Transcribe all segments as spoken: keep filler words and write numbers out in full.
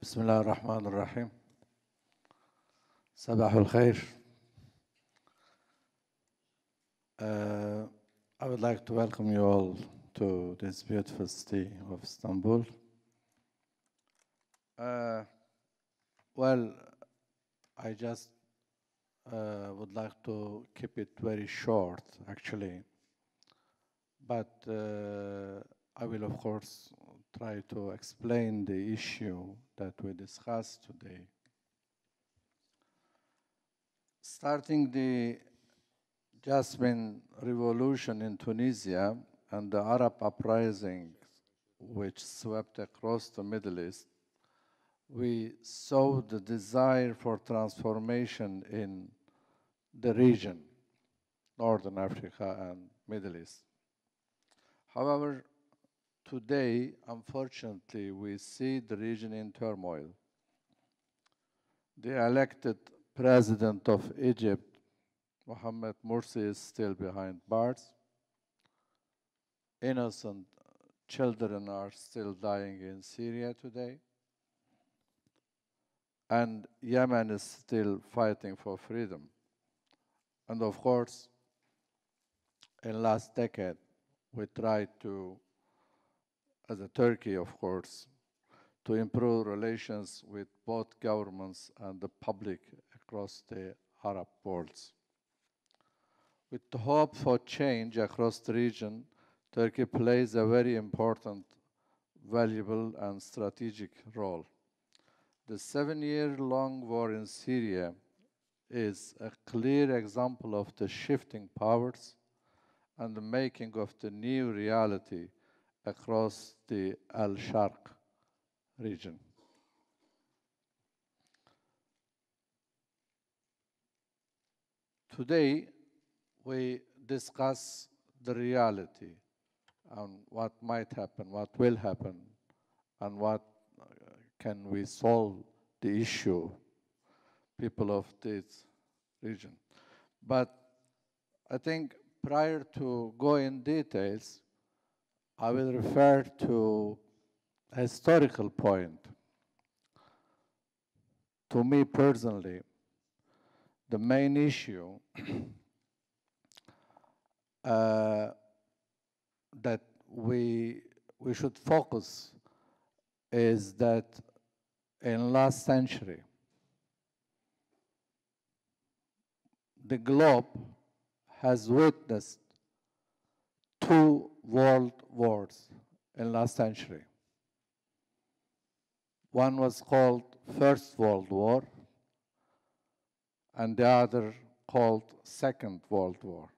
Bismillah ar-Rahman ar-Rahim. Sabah al-khair. Uh, I would like to welcome you all to this beautiful city of Istanbul. Uh, well, I just uh, would like to keep it very short, actually. But uh, I will, of course, try to explain the issue that we discussed today. Starting the Jasmine Revolution in Tunisia and the Arab uprising which swept across the Middle East, we saw the desire for transformation in the region, Northern Africa and Middle East. However, today, unfortunately, we see the region in turmoil. The elected president of Egypt, Mohammed Morsi, is still behind bars. Innocent children are still dying in Syria today. And Yemen is still fighting for freedom. And of course, in last decade, we tried to as a Turkey, of course, to improve relations with both governments and the public across the Arab world. With the hope for change across the region, Turkey plays a very important, valuable, and strategic role. The seven-year-long war in Syria is a clear example of the shifting powers and the making of the new reality across the Al-Sharq region. Today, we discuss the reality and what might happen, what will happen, and what uh, can we solve the issue, people of this region. But I think prior to go in details, I will refer to a historical point. To me personally, the main issue uh, that we, we should focus is that in last century, the globe has witnessed two world wars in last century. One was called First World War, and the other called Second World War.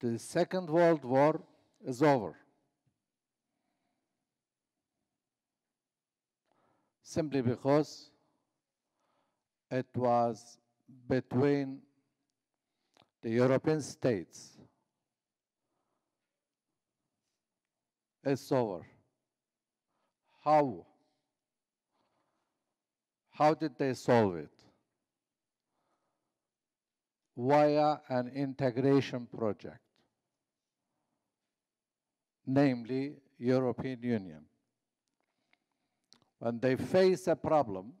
The Second World War is over. Simply because it was between the European states. It's over. How? How did they solve it? Via an integration project, namely European Union. When they faced a problem,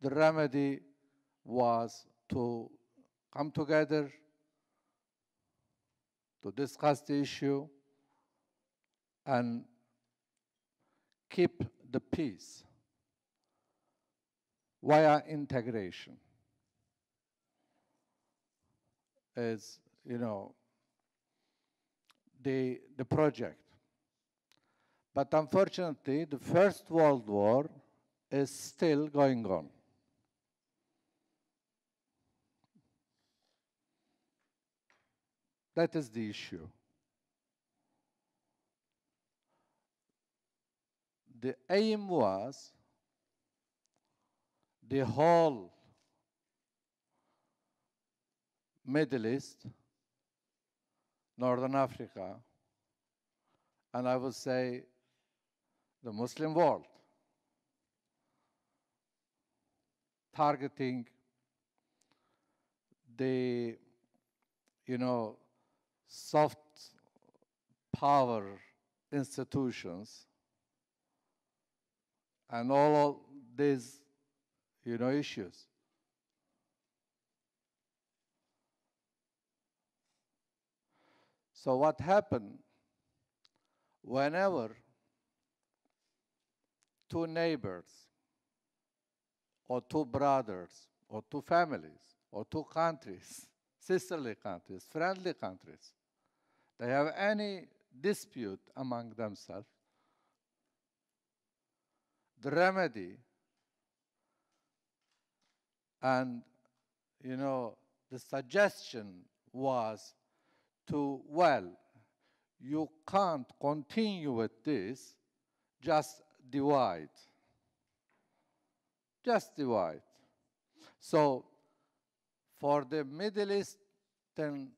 the remedy was to come together, to discuss the issue, and keep the peace via integration. Is, you know, the, the project. But unfortunately, the First World War is still going on. That is the issue. The aim was the whole Middle East, Northern Africa, and I would say the Muslim world. targeting the, you know, soft power institutions and all of these, you know, issues. So what happened whenever two neighbors or two brothers or two families or two countries, sisterly countries, friendly countries, they have any dispute among themselves, the remedy and, you know, the suggestion was to, well, you can't continue with this, just divide. Just divide. So for the Middle Eastern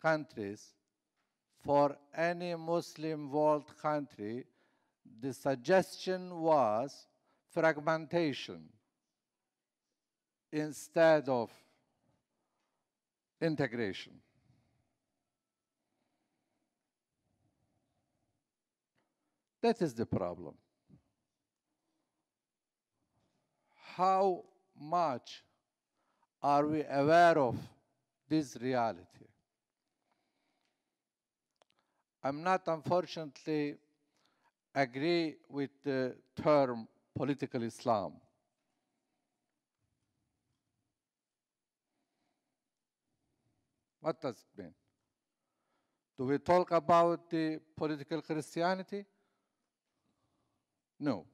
countries, for any Muslim world country, the suggestion was fragmentation instead of integration. That is the problem. How much are we aware of this reality? I'm not, unfortunately, agree with the term political Islam. What does it mean? Do we talk about the political Christianity? No.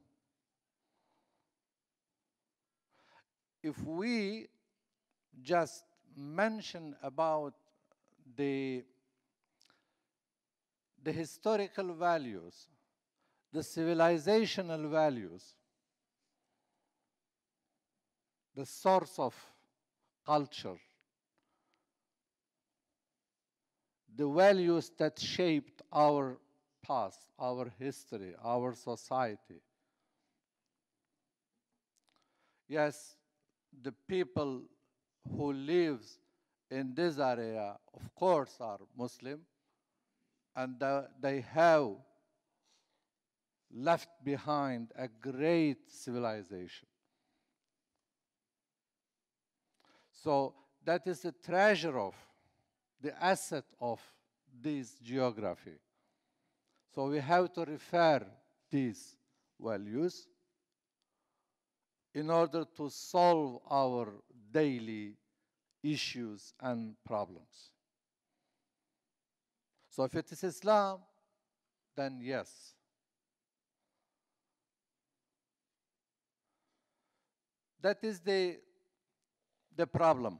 If we just mention about the the historical values, the civilizational values, the source of culture, the values that shaped our past, our history, our society. Yes, the people who live in this area, of course, are Muslim, and they have left behind a great civilization. So that is the treasure of, the asset of this geography. So we have to refer these values in order to solve our daily issues and problems. So if it is Islam, then yes. That is the, the problem.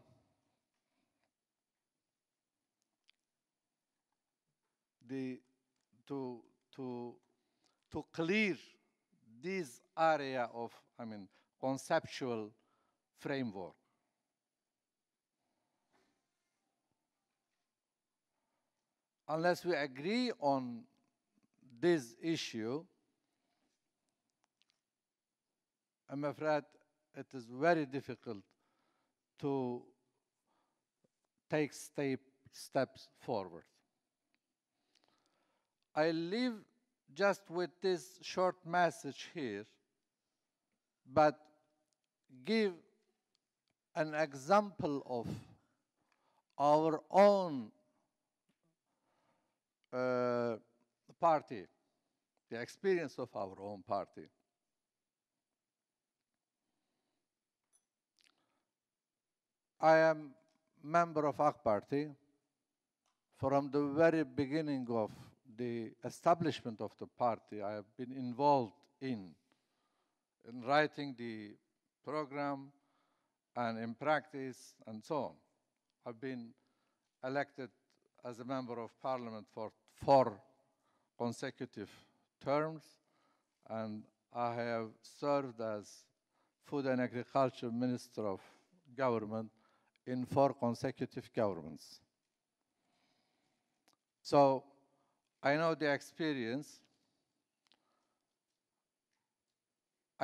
The, to, to, to clear this area of, I mean, conceptual framework. Unless we agree on this issue, I'm afraid it is very difficult to take step, steps forward. I leave just with this short message here, but give an example of our own Uh, party, the experience of our own party. I am member of A K Party from the very beginning of the establishment of the party. I have been involved in, in writing the program and in practice and so on. I've been elected as a member of parliament for four consecutive terms, and I have served as food and agriculture minister of government in four consecutive governments. So I know the experience.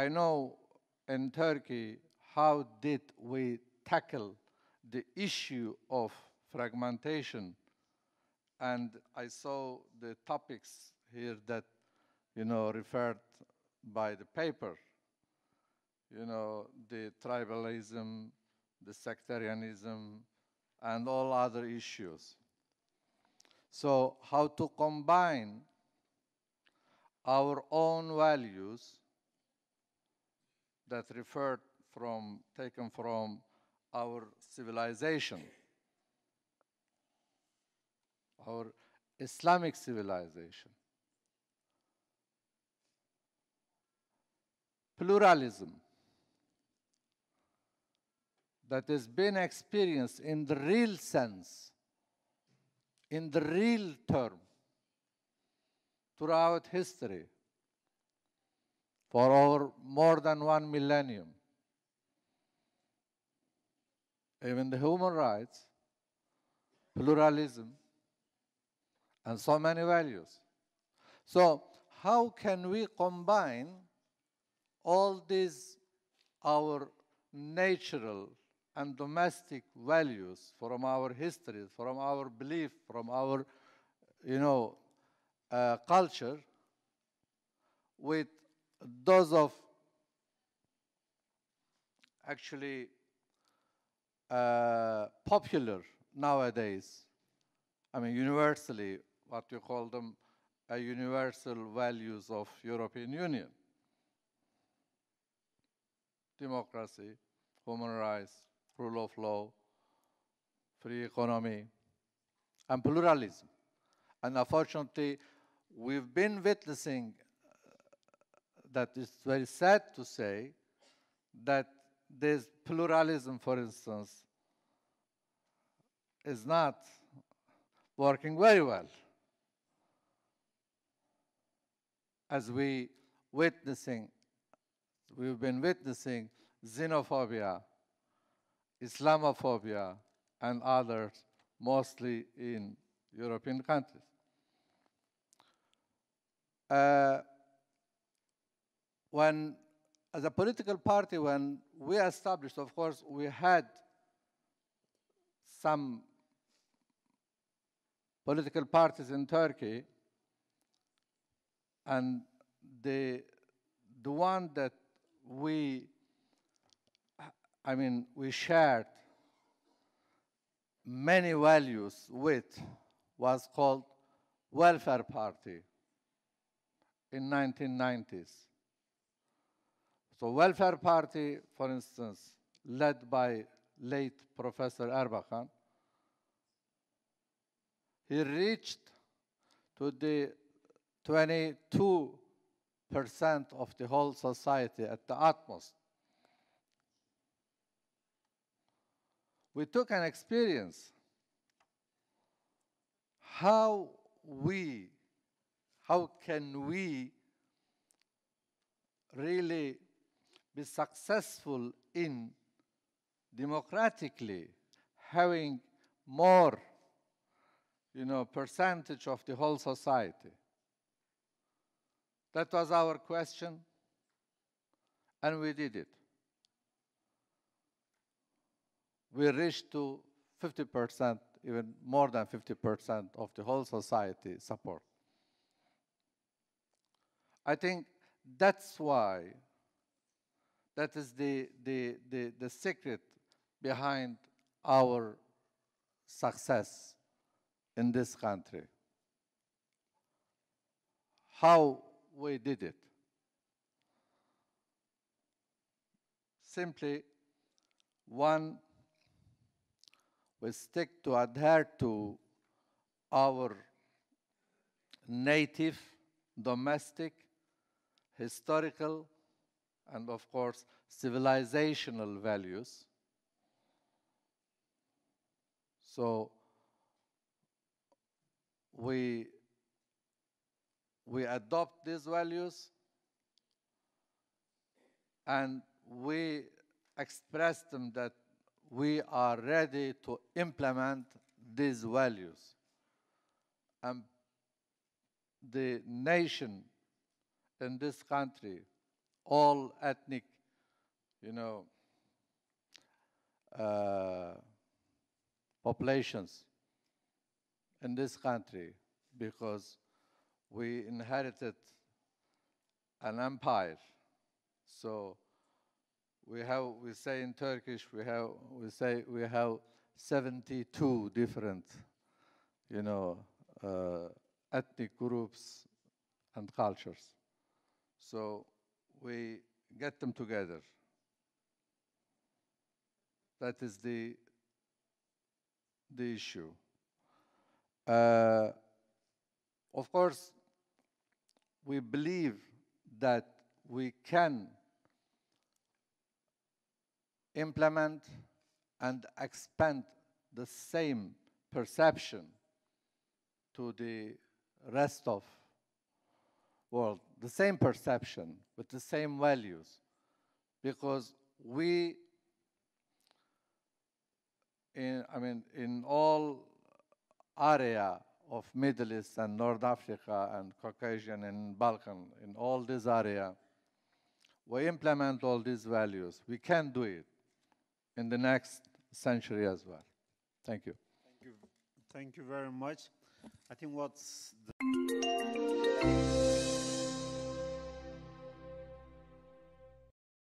I know in Turkey how did we tackle the issue of fragmentation? And I saw the topics here that, you know, referred by the paper. You know, the tribalism, the sectarianism, and all other issues. So how to combine our own values that referred from, taken from our civilization, our Islamic civilization. Pluralism that has been experienced in the real sense, in the real term, throughout history for over more than one millennium. Even the human rights, pluralism, and so many values. So how can we combine all these, our natural and domestic values from our history, from our belief, from our, you know, uh, culture, with those of actually uh, popular nowadays, I mean, universally, what you call them, uh, universal values of European Union. Democracy, human rights, rule of law, free economy, and pluralism. And unfortunately, we've been witnessing that it's very sad to say that this pluralism, for instance, is not working very well, as we witnessing, we've been witnessing xenophobia, Islamophobia, and others, mostly in European countries. Uh, when, as a political party, when we established, of course, we had some political parties in Turkey, and the, the one that we, I mean, we shared many values with was called Welfare Party in nineteen nineties. So Welfare Party, for instance, led by late Professor Erbakan, he reached to the twenty-two percent of the whole society at the utmost. We took an experience how we, how can we really be successful in democratically having more, you know, percentage of the whole society. That was our question, and we did it. We reached to fifty percent, even more than fifty percent of the whole society support. I think that's why, that is the, the, the, the secret behind our success in this country. How we did it. Simply, one, we stick to adhere to our native, domestic, historical, and of course, civilizational values. So we, we adopt these values, and we express them that we are ready to implement these values. And the nation in this country, all ethnic, you know, uh, populations in this country, because we inherited an empire. So we have, we say in Turkish, we have, we say we have seventy-two different, you know, uh, ethnic groups and cultures. So we get them together. That is the, the issue. Uh, of course, we believe that we can implement and expand the same perception to the rest of the world, the same perception with the same values, because we, in, I mean, in all area of Middle East and North Africa and Caucasian and Balkan, in all this area, we implement all these values. We can do it in the next century as well. Thank you. Thank you, Thank you very much. I think what's the